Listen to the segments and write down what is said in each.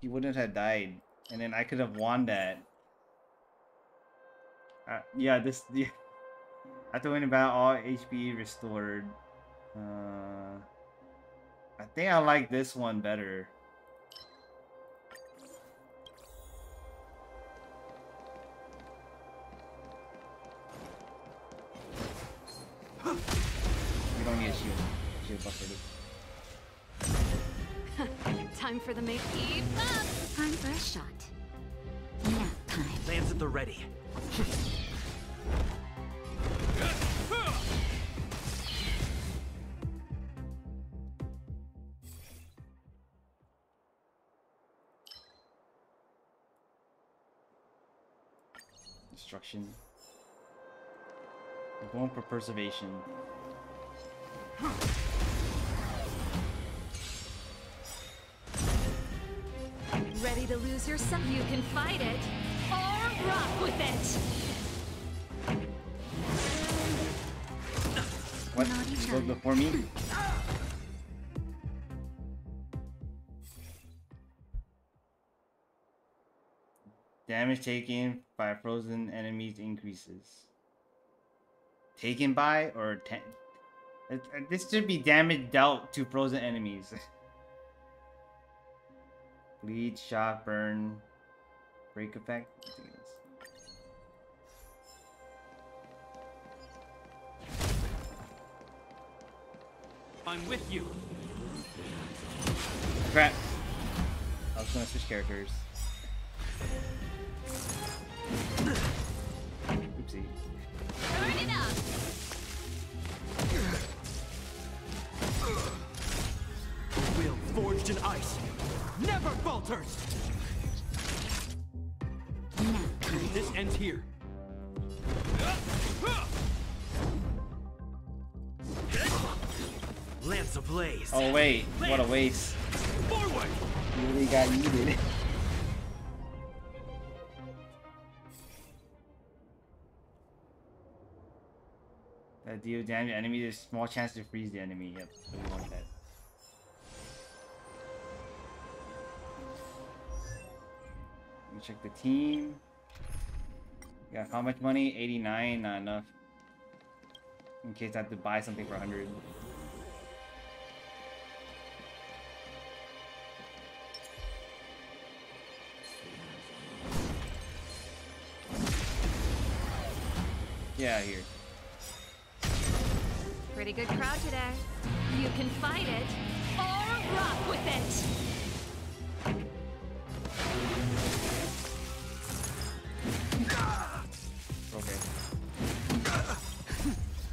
He wouldn't have died. And then I could have won that. Yeah. After winning battle, all HP restored. I think I like this one better. You don't need a shield. Shield buffer. Time for the make. Keep up. Time for a shot. Now time. Lands at the ready. Destruction. I'm going for preservation. Ready to lose yourself? You can fight it or rock with it. What? You go before me? Damage taken by frozen enemies increases. Taken by or 10? This should be damage dealt to frozen enemies. Bleed, shock, burn, break effect. I think it is. I'm with you. Crap. I was gonna switch characters. Oopsie. Burn it up. Will forged in ice never falters. This ends here. Lance of Blaze. Oh wait, Lance. What a waste. Forward. Really got needed. Deal damage enemy, there's a small chance to freeze the enemy. Yep, so we want that. Let me check the team. Yeah, how much money? 89, not enough. In case I have to buy something for 100. Get out of here. Pretty good crowd today. You can fight it or rock with it. Okay.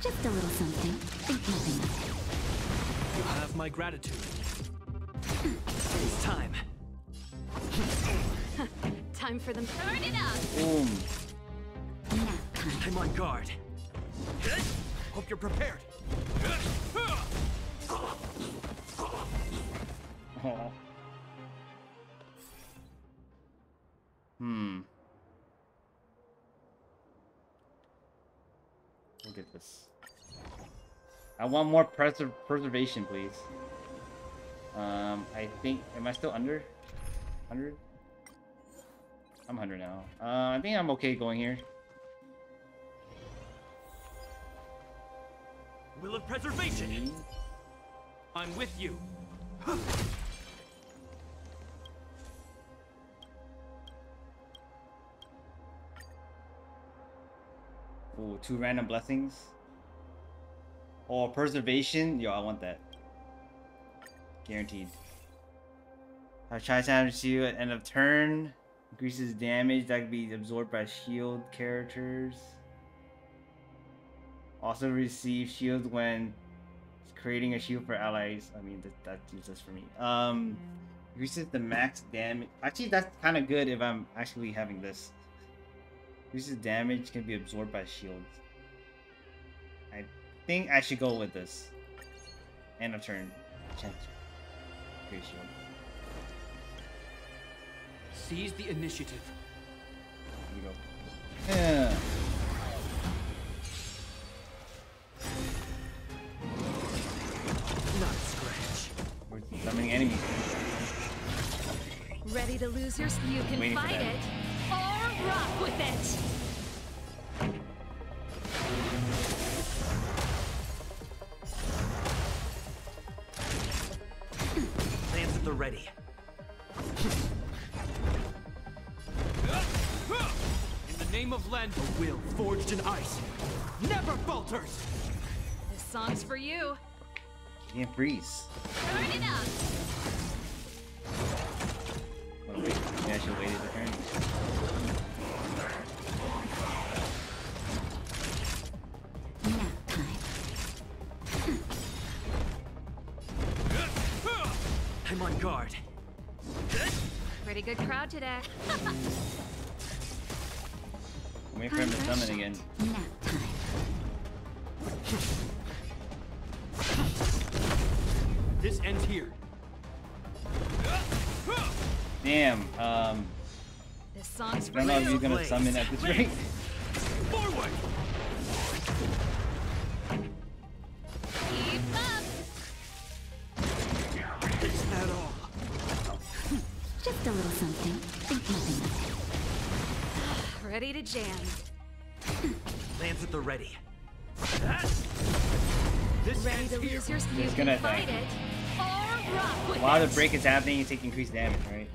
Just a little something. Think nothing of it. You have my gratitude. It's time. Time for them. Burn it up. Boom. I'm on guard. Hope you're prepared. Oh. Look at this. I want more preservation, please. I think, am I still under 100? I'm 100 now. I think I'm okay going here. Will of Preservation! I'm with you! Ooh, 2 random blessings. Oh, Preservation? Yo, I want that. Guaranteed. I'll try to damage you at end of turn. Increases damage that can be absorbed by shield characters. Also receive shield when creating a shield for allies. I mean, that's useless for me. Increases the max damage. Actually, that's kind of good if I'm actually having this. Increases damage can be absorbed by shields. I think I should go with this. End of turn. Change. Create shield. Seize the initiative. Here we go. Yeah. Not scratch. We're summoning enemies. Ready be the losers. You can fight it or rock with it. Ready. In the name of Landau, a will forged in ice never falters. This song's for you. Can't freeze. Turn it up. Oh, wait. You actually waited to turn. I'm on guard. Pretty good crowd today. Wait for him to summon again. This ends here. Damn. This song's I don't know if he's gonna summon at this rate. Forward. A little something. Think nothing. Ready to jam. Lance at the ready. This ready to lose your skin. He's gonna fight it. Or rock with While the break is happening, you take increased damage, right?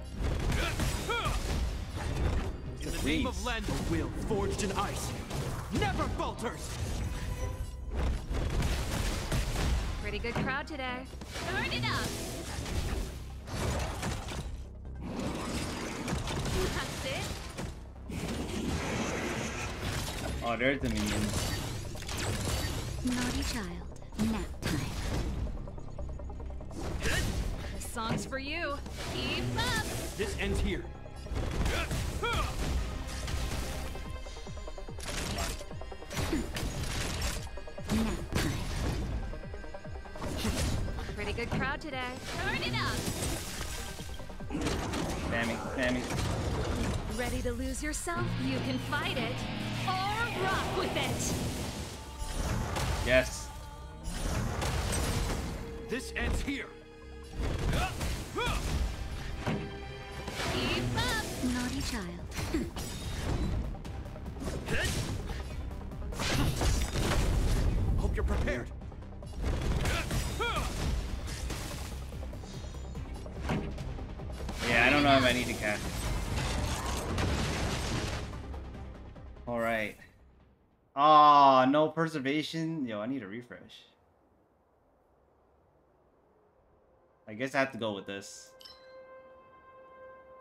In the name of Landau, will forged in ice never falters. Pretty good crowd today. Turn it up. Oh, there's the minion. Naughty child, nap time. This song's for you. Keep up. This ends here. Nap time. Pretty good crowd today. Turn it up. Sammy. Ready to lose yourself? You can fight it. Or rock with it. Yes. This ends here. Keep up, naughty child. Hope you're prepared. Yeah, I don't know if I need to cast it. All right. Ah, no preservation. Yo, I need a refresh. I guess I have to go with this.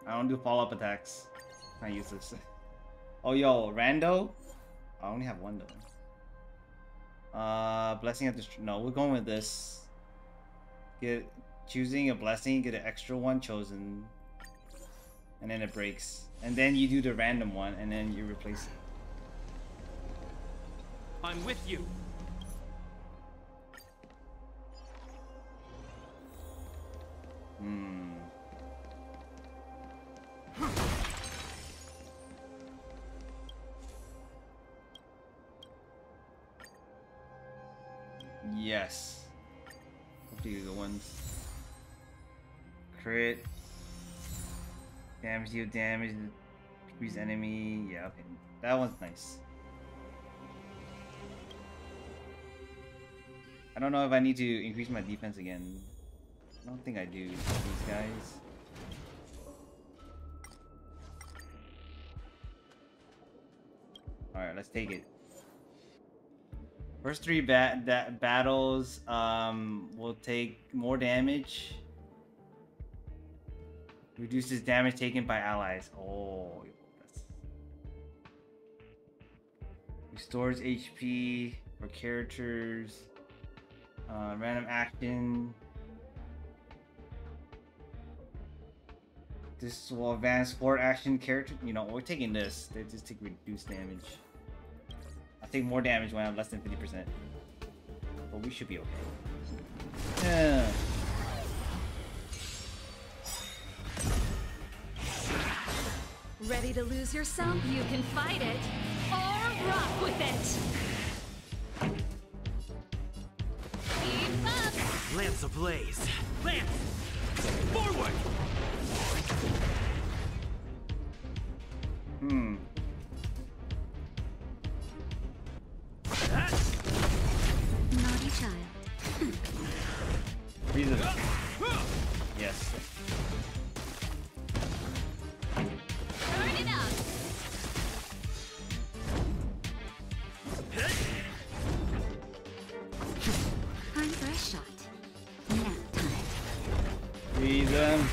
I don't do follow-up attacks. I use this. Oh, yo, Rando. I only have one though. Blessing at this. No, we're going with this. Get choosing a blessing. Get an extra one chosen, and then it breaks. And then you do the random one, and then you replace it. I'm with you. Yes. These are the ones. Crit. Damage, deal damage, decrease enemy. Yeah, okay. That one's nice. I don't know if I need to increase my defense again. I don't think I do for these guys. Alright, let's take it. First three battles will take more damage. Reduces damage taken by allies. Oh, that's... Restores HP for characters. Random action. This will advance forward action character. You know, we're taking this. They just take reduced damage. I take more damage when I'm less than 50%. But we should be okay. Yeah. Ready to lose yourself? You can fight it or rock with it. Keep up. Lance of Blaze. Lance, forward. Naughty child. Reason. Yes. Burn it up. Time for a shot. Nap time. Reason.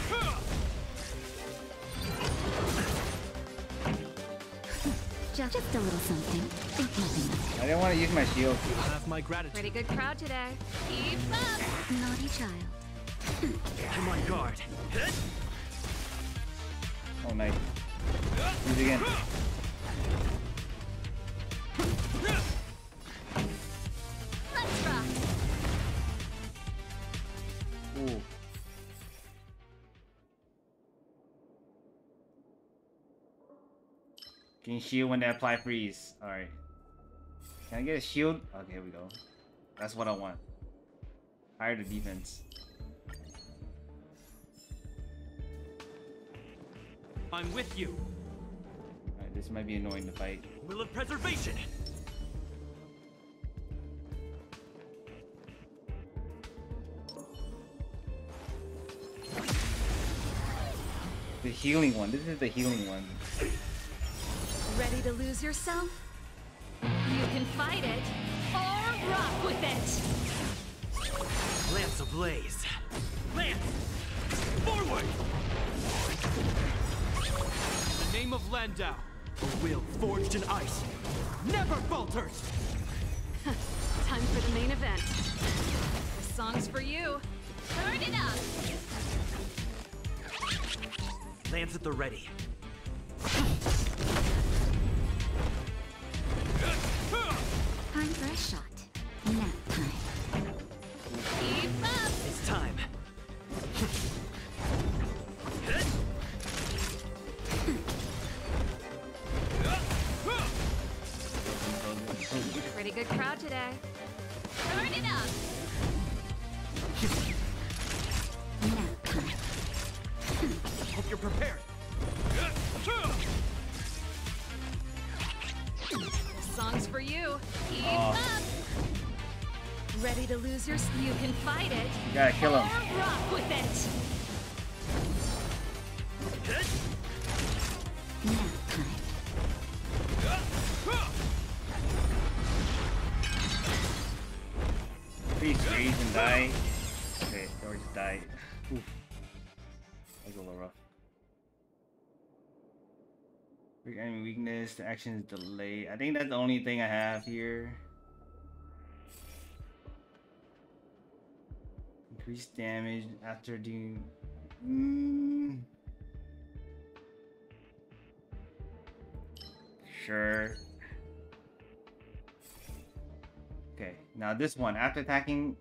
Just a little something. Think nothing. I didn't want to use my shield. Have my gratitude. Pretty good crowd today. Keep up. Naughty child. To my guard. Oh nice. Use again. Let's rock. Ooh. Can shield when they apply freeze. Alright. Can I get a shield? Okay, here we go. That's what I want. Higher the defense. I'm with you. Alright, this might be annoying to fight. Will of Preservation! The healing one. This is the healing one. Ready to lose yourself? You can fight it, or rock with it! Lance of Blaze! Lance! Forward! In the name of Landau, a will forged in ice, never falters! Time for the main event. This song's for you. Turn it up! Lance at the ready. Time for a shot. Nap time. Keep up! It's time. Pretty good crowd today. Turn it up! Nap time. Hope you're prepared. Songs for you. Keep up. Ready to lose your? You can fight it. You gotta kill him. Or rock with it. Nap time. Please freeze and die. Okay, or just die. Oof. That was a little rough. Enemy weakness, the action is delayed. I think that's the only thing I have here. Increased damage after doing. Sure. Okay, now this one. After attacking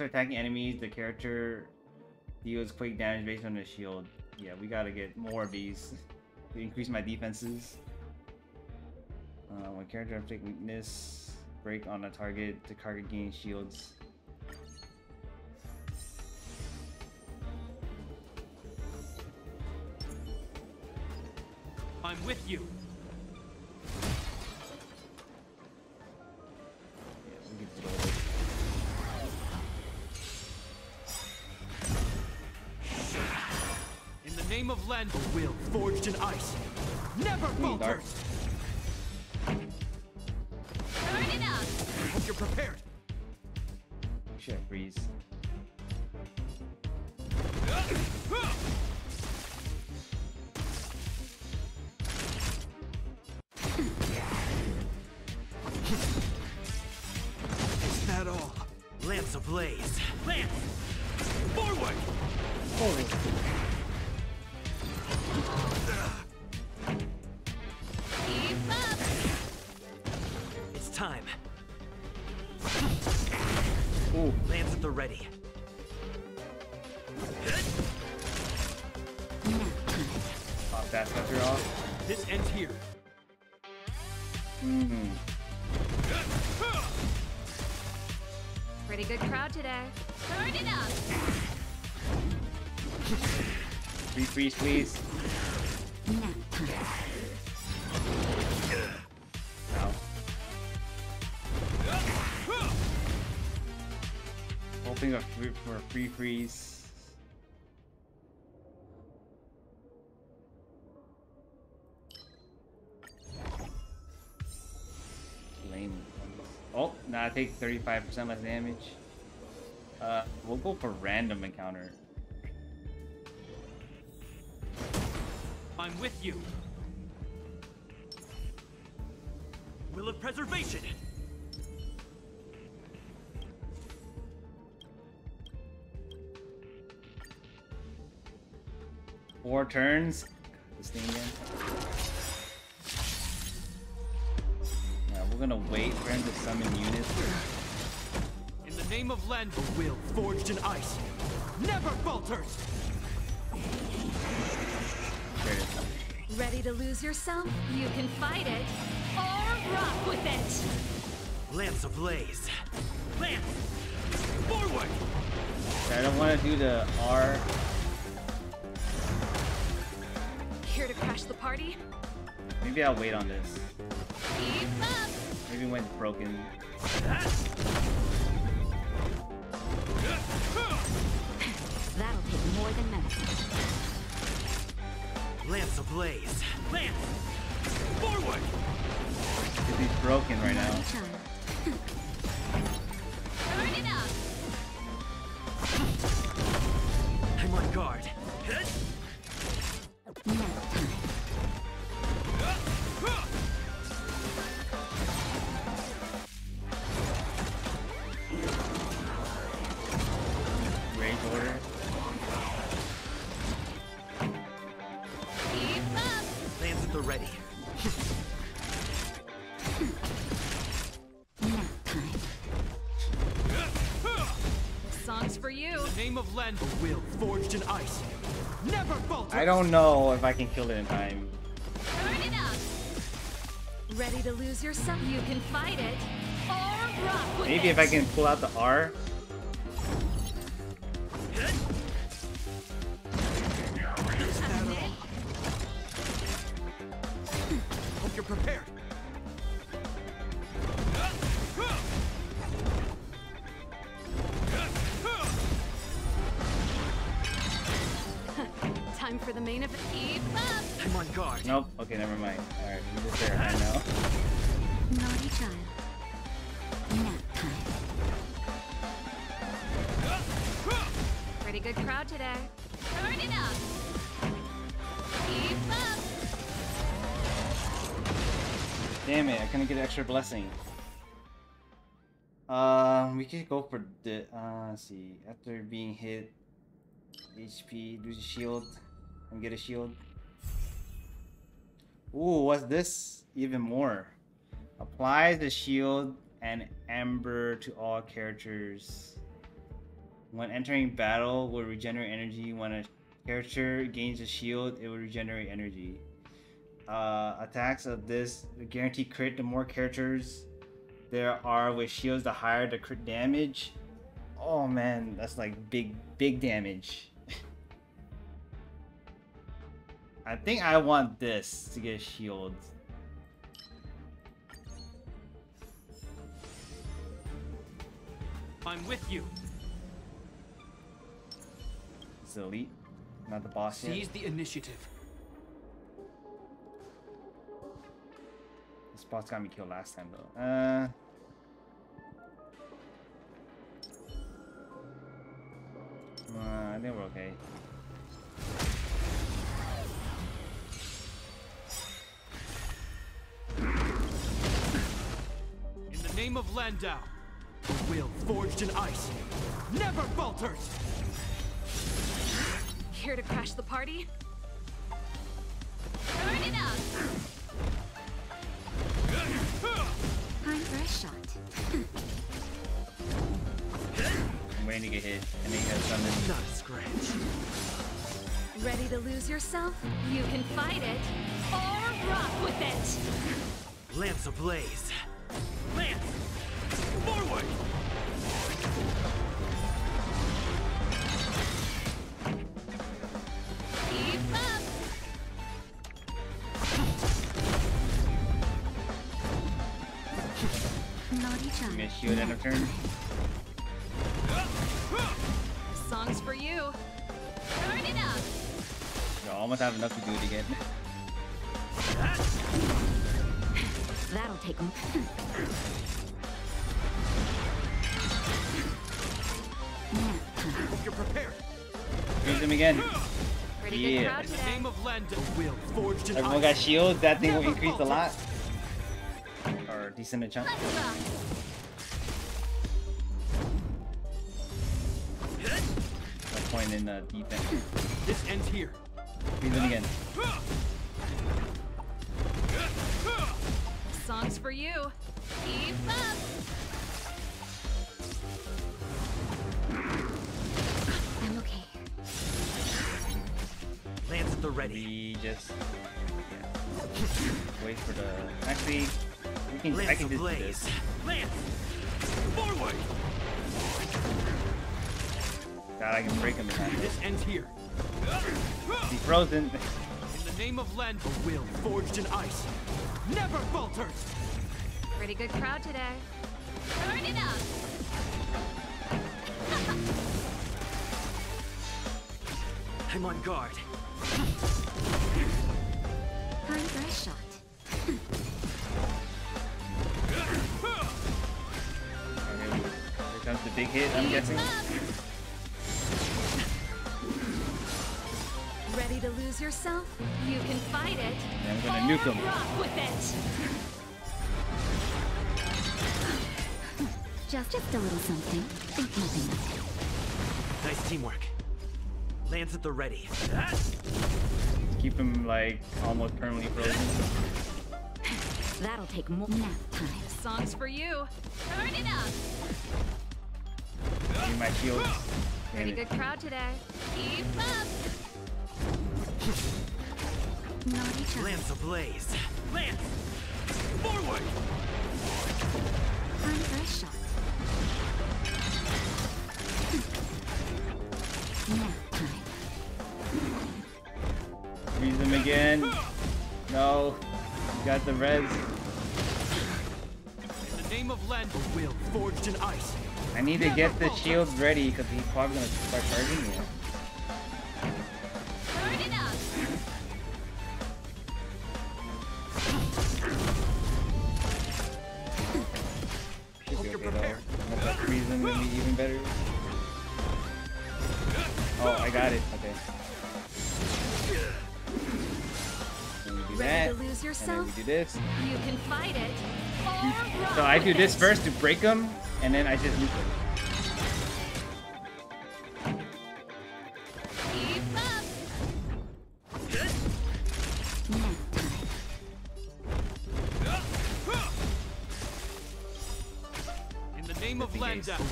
enemies, the character deals quick damage based on the shield. Yeah, we gotta get more of these. To increase my defenses. When character inflict weakness, break on a target, the target gains shields. I'm with you. Yeah, we can throw it. Name of land, a will forged in ice, never falters. Turn it up. Hope you're prepared. Check freeze. Is that all? Lance ablaze. Lance, forward. Forward. Time. Ooh. Lance at the ready. Pop that sucker off. This ends here. Pretty good crowd today. Turn it up. Freeze, please. Thing of food for free freeze. Lame. Oh, now I take 35% less damage. We'll go for random encounter. I'm with you. Will of Preservation. Four turns. This thing again. Yeah, we're gonna wait for him to summon units. In the name of Landau, will forged in ice never falters. There it is. Ready to lose yourself? You can fight it or rock with it. Lance of Blaze. Lance, forward. I don't want to do the R. Here to crash the party? Maybe I'll wait on this. Keep up. Maybe when it's broken. That'll take more than medicine. Lance ablaze. Lance! Forward! Because he's broken right now. Turn it up! I'm on guard. Will forged in ice. Never falter. I don't know if I can kill it in time. Turn it up. Ready to lose yourself? You can fight it or rock with Maybe it. If I can pull out the R. Hope you're prepared. For the main of Eve up. I'm on guard. Nope. Okay, never mind. All right, we're just there right now. Naughty child. Nap time. Pretty good crowd today. Turn it up. Eve up. Damn it! I couldn't get an extra blessing. We could go for the. Let's see. After being hit, HP lose shield. And get a shield. Ooh, what's this? Even more. Apply the shield and amber to all characters. When entering battle, will regenerate energy. When a character gains a shield, it will regenerate energy. Attacks of this guarantee crit. The more characters there are with shields, the higher the crit damage. Oh man, that's like big damage. I think I want this to get shield. I'm with you. It's elite, not the boss. Seize the initiative. This boss got me killed last time though. I think we're okay. Name of Landau, will forged in ice, never falters. Here to crash the party? Turn it up. I'm first shot. I'm waiting to get hit, and then you have something. Not a scratch. Ready to lose yourself? You can fight it or rock with it. Lance ablaze. Lance! Forward! Keep up! I'm gonna shield out of turn. This song's for you. Turn it up. I almost have enough to do it again. That'll take him. You're prepared. Use him again. Yeah. Everyone got shields. That thing will increase a lot. Or a decent chunk. That point in the defense. This ends here. Use him again. Songs for you. Keep up. I'm okay. Lance at the ready. We just wait for the. Actually, we can. Lance I can just do this. Lance, forward. God, I can break him. This ends here. He's frozen. In the name of Landau, a will forged in ice. Never falters. Pretty good crowd today. Turn it up. I'm on guard. Fine dress shot. Here comes the big hit. I'm guessing. Ready to lose yourself? You can fight it. I'm gonna nuke him. Rock with it. Just a little something. Think nothing. Nice teamwork. Lance at the ready. Keep him like almost permanently frozen. That'll take more nap time. Songs for you. Turn it up. Give me my shields. Pretty good crowd today. Keep up. Lance of Blaze. Lance! Forward! I'm first shot. Nap time. Freeze him again. No. You got the reds. In the name of Land, will forged in ice. I need to get the shields ready because he's probably gonna start charging me. Oh, I got it. Okay. Then we do that. And then we do this. You can fight it. So I do this first to break them, and then I just nuke them.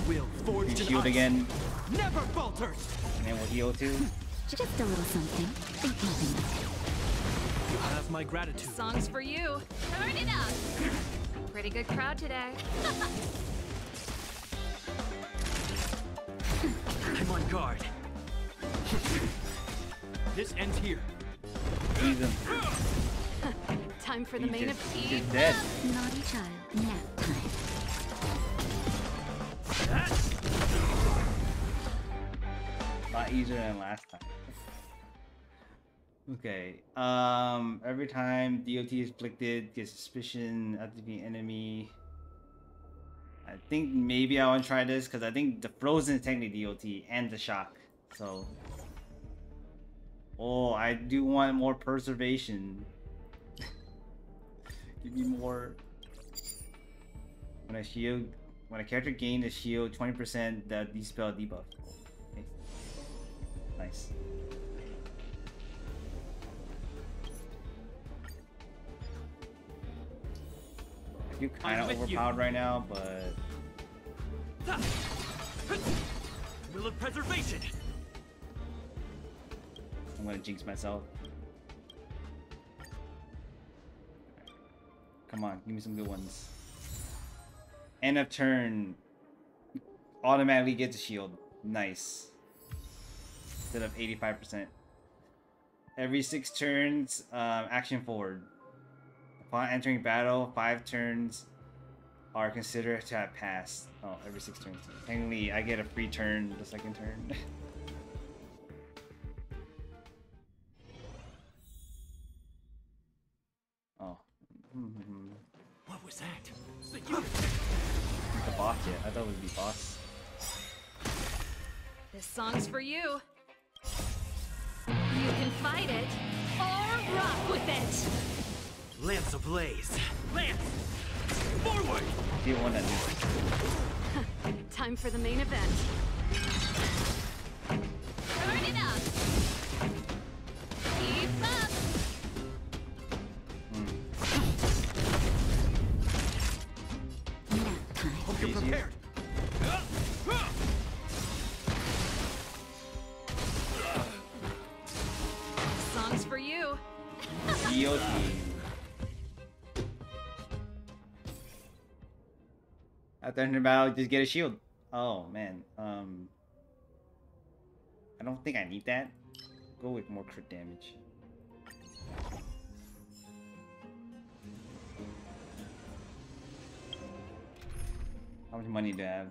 Will forge shield again. Never falters. And then we'll heal too. Just a little something. Think nothing. You have my gratitude. Songs for you. Turn it up. Pretty good crowd today. I'm on guard. This ends here. Him. Time for the main of tea. Naughty child. Nap time. A lot easier than last time. Okay. Every time DOT is afflicted, get suspicion at the enemy. I think maybe I want to try this because I think the frozen is technically DOT and the shock. So, oh, I do want more preservation. Give me more. When I shield. When a character gains a shield, 20% that dispel debuff. Okay. Nice. I feel kind of overpowered right now, but. Will of Preservation! I'm gonna jinx myself. Come on, give me some good ones. End of turn, automatically gets a shield. Nice. Instead of 85%. Every 6 turns, action forward. Upon entering battle, 5 turns, are considered to have passed. Oh, every 6 turns. Technically, I get a free turn the second turn. Oh. What was that? The boss yet. I thought it would be boss. This song's for you. You can fight it or rock with it. Lance of Blaze. Lance! Forward! Do you want to do it? Time for the main event. Turn it up! Keep up! Hope you're prepared. Song's for you. After an about just get a shield. Oh man, I don't think I need that. Go with more crit damage. How much money do I have?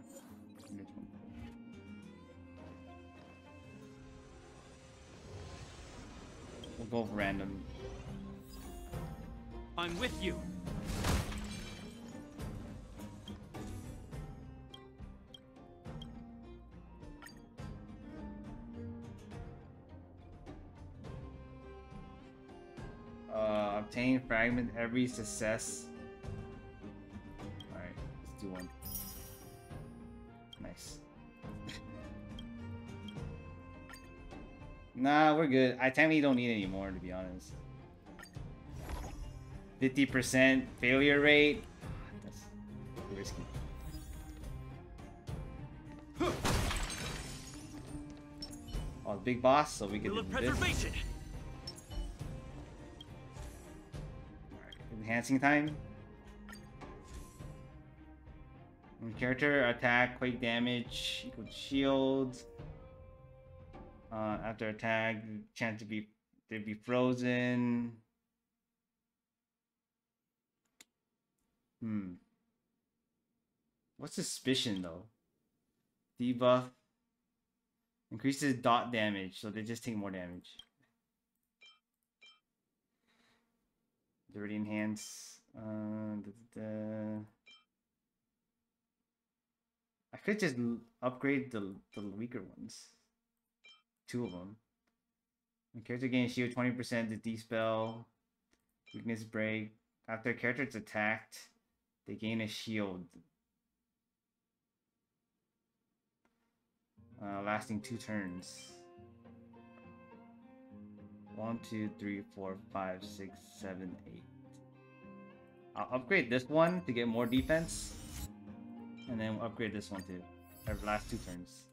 We'll go with random. I'm with you. Obtain fragment every success. Alright, let's do one. Nice. Nah, we're good. I technically don't need any more, to be honest. 50% failure rate. That's risky. Oh, big boss, so we can do this. Enhancing time. Character attack, quake damage equal to shield. After attack, chance to be frozen. What's suspicion though? Debuff increases dot damage, so they just take more damage. Already enhanced. I could just upgrade the weaker ones. 2 of them. When character gains shield 20% to dispel, weakness break. After a character is attacked, they gain a shield, lasting 2 turns. 1, 2, 3, 4, 5, 6, 7, 8. I'll upgrade this one to get more defense, and then we'll upgrade this one too. Our last 2 turns.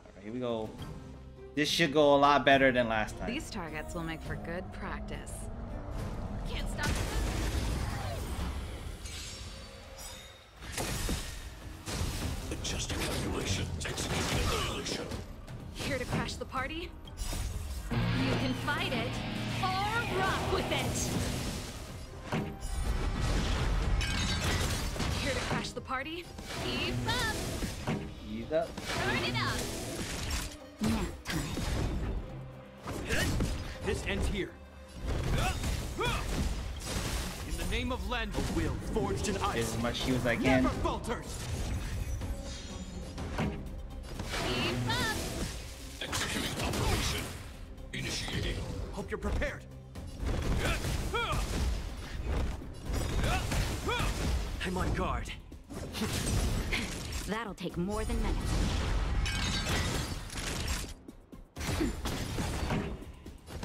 Alright, here we go. This should go a lot better than last time. These targets will make for good practice. Can't stop them. Adjusting calculations. Executing annihilation. Here to crash the party? You can fight it, or rock with it! Here to crash the party? Ease up! Ease up. Turn it up! Now time. This ends here. In the name of Landau, a will forged in ice. As much shield as I can. Never falters! Ease up! Executing operation. Initiating. Hope you're prepared. I'm on guard. That'll take more than minutes.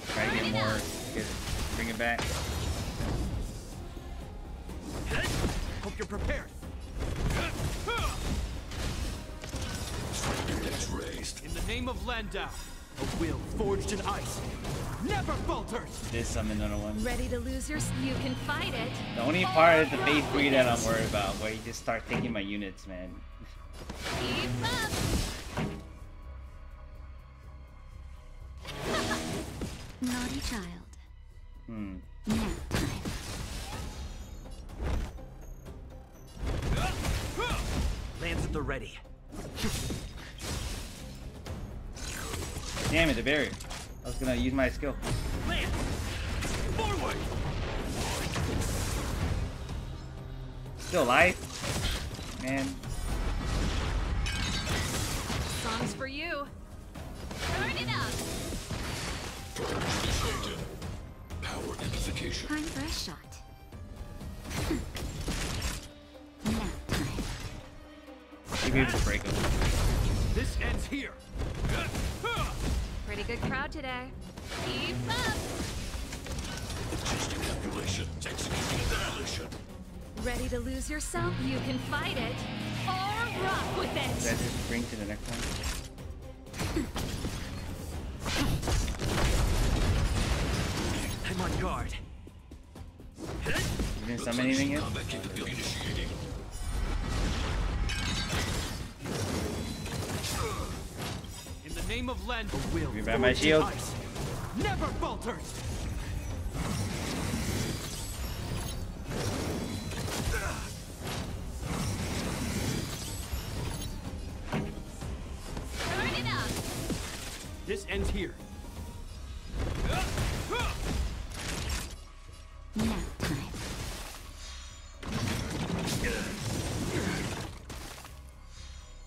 Try to get more. Bring it back. Hope you're prepared. That's raised. In the name of Landau. A will forged in ice never falters. This I'm another one. Ready to lose your? You can fight it. The only part is the phase 3 that I'm worried about, where you just start taking my units, man. Keep up. Naughty child. Now time. Lance at the ready. Damn it, the barrier. I was gonna use my skill. Lance! Forward! Still alive? Man. Songs for you. Turn it up! Power amplification. Time for a shot. Maybe it's a breakup. This ends here. Pretty good crowd today. Keep up. Just a calculation. Executing annihilation. Ready to lose yourself? You can fight it or rock with it. That just bring to the next one. I'm on guard. You didn't summon anything yet? Name of Landau will grab my shield. Never falters. Turn it up. This ends here.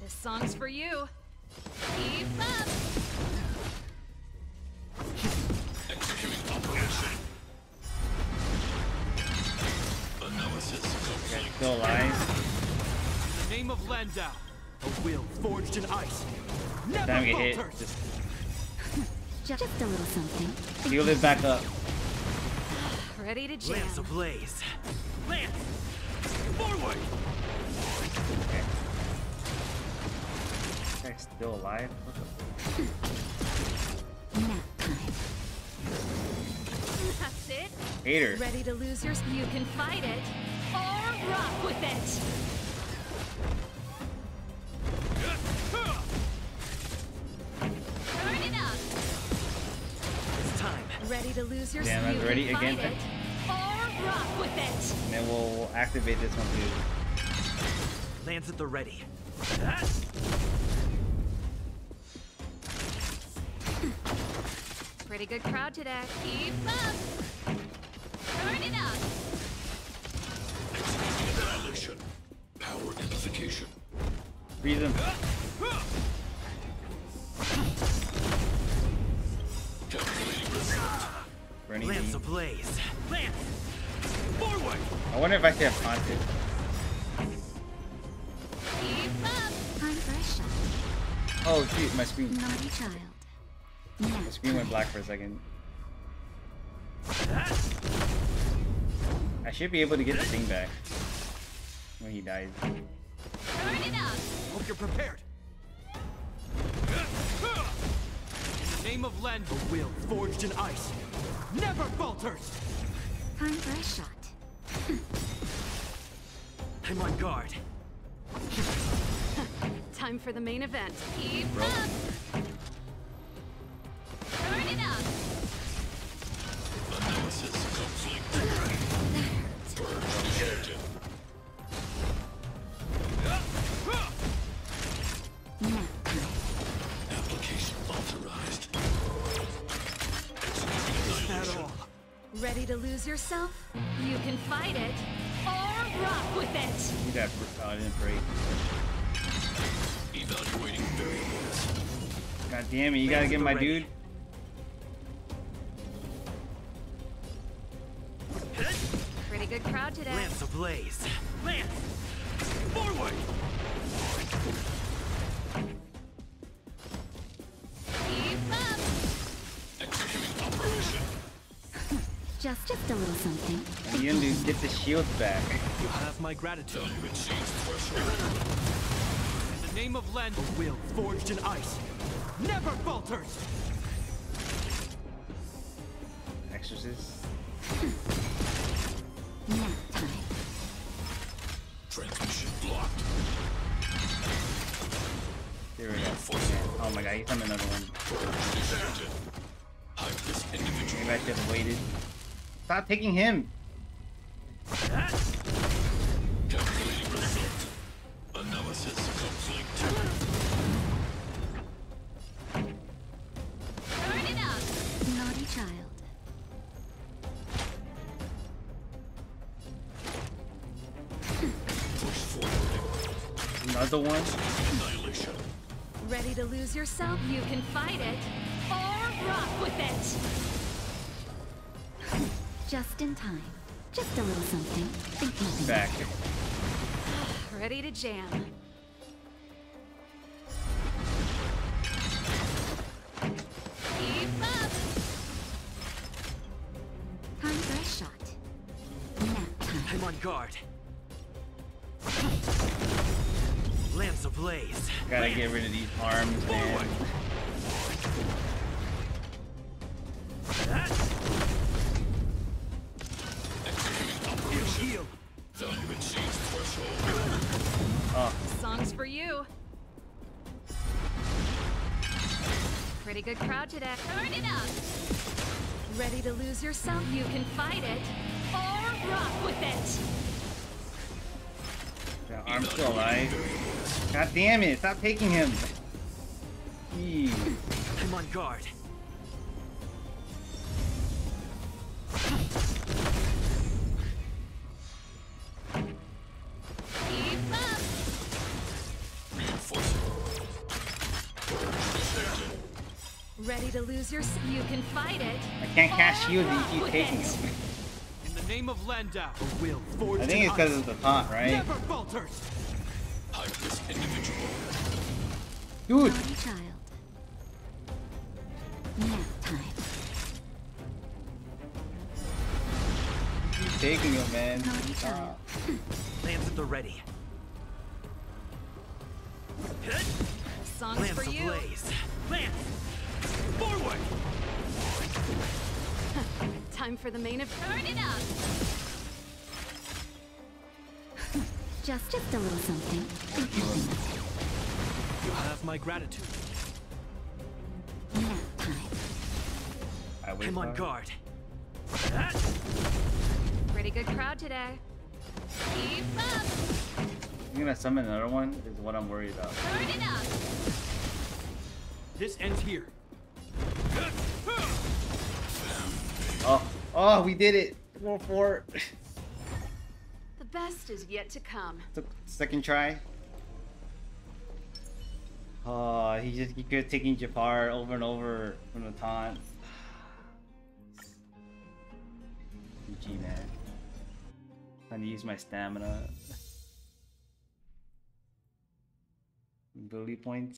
This song's for you. Keep up. Executing operation. Analysis complete. Still alive. The name of Landau. A will forged in ice. Never time get hit. Just a little something. You live back up. Ready to jam. Lance of Blaze. Lance! Forward! Okay. Still alive? What the That's it. Hater. Ready to lose yours? You can fight it or rock with it. Turn it up. It's time. Ready to lose yours? Yeah, you ready again. It or rock with it. And then we'll activate this one too. Lance at the ready. That's pretty good crowd today. Keep up! Turn it up! Executing annihilation. Power amplification. Breathe in. Calculating result. Lance ablaze. Lance! Forward! I wonder if I can have content. Keep up! Time for a shot. Oh, shoot, my screen. Naughty child. The screen went black for a second. I should be able to get the thing back when he dies. Turn it up. Hope you're prepared. In the name of Landau, a will forged in ice. Never falters. Time for a shot. I'm on guard. Time for the main event. Keep up. Turn it up. Analysis complete. Application authorized. Is that all? Ready to lose yourself? You can fight it or rock with it. You got didn't break. Evaluating variables. God damn it! You gotta get my dude. Pretty good crowd today. Lance ablaze. Lance! Forward! Keep up! Executing operation. Just a little something. You need to get the shield back. You have my gratitude. In the name of Landau, a will forged in ice. Never falters! Exorcist. Transmission blocked. There we go. Oh my god, he's on another one. Maybe I should have waited. Stop picking him! Calculating result. Another analysis conflict. Burn it up, naughty child. Push forward. Another one. Annihilation. Ready to lose yourself? You can fight it or rock with it. Just in time. Just a little something. Think nothing. Back. Ready to jam. Keep up. Time for a shot. Nap time. I'm on guard. Lance of Blaze. Gotta get rid of these arms, man. Songs for you. Pretty good crowd today. Turn it up. Ready to lose yourself? You can fight it or rock with it. Yeah, I'm still alive. God damn it! Stop taking him. Jeez. I'm on guard. Ready to lose your... You can fight it. I can't cash you if you keep taking it. In the name of Landau, will forge. I think it's because of the taunt, right? Never falters. I'm this individual. Dude. Child. Now time. Keep taking him, man. Lance at the ready. Songs Lance for you. Ablaze. Lance. Forward! Time for the main of turn it up. Just a little something. You have my gratitude. Now time. I'm on guard. Pretty good crowd today. Keep up. I'm gonna summon another one. Is what I'm worried about. Turn it up. This ends here. Oh, we did it! 4-4. The best is yet to come. Second try. Oh, he kept taking Jafar over and over from the taunt. GG, man. Time to use my stamina. Bully points.